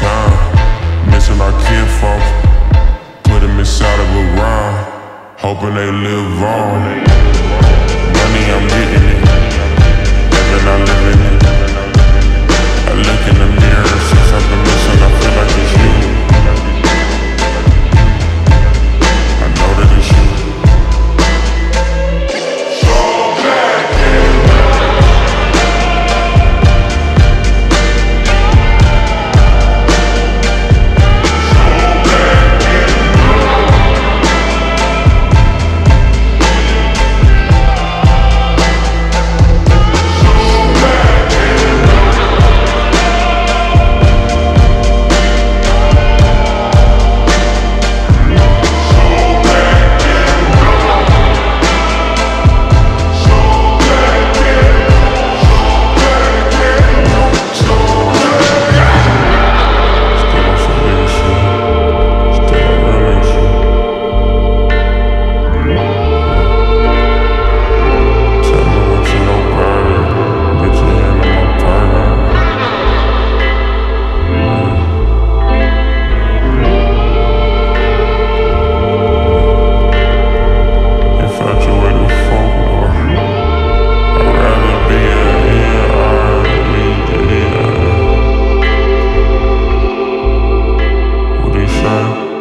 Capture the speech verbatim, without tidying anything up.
time. Missing our kinfolk, put them inside of a rhyme, hoping they live on. Money, I'm getting it, living, I'm living it. I look in the mirror, since I've been missing, I feel like it's you. I know that it's you. So back in I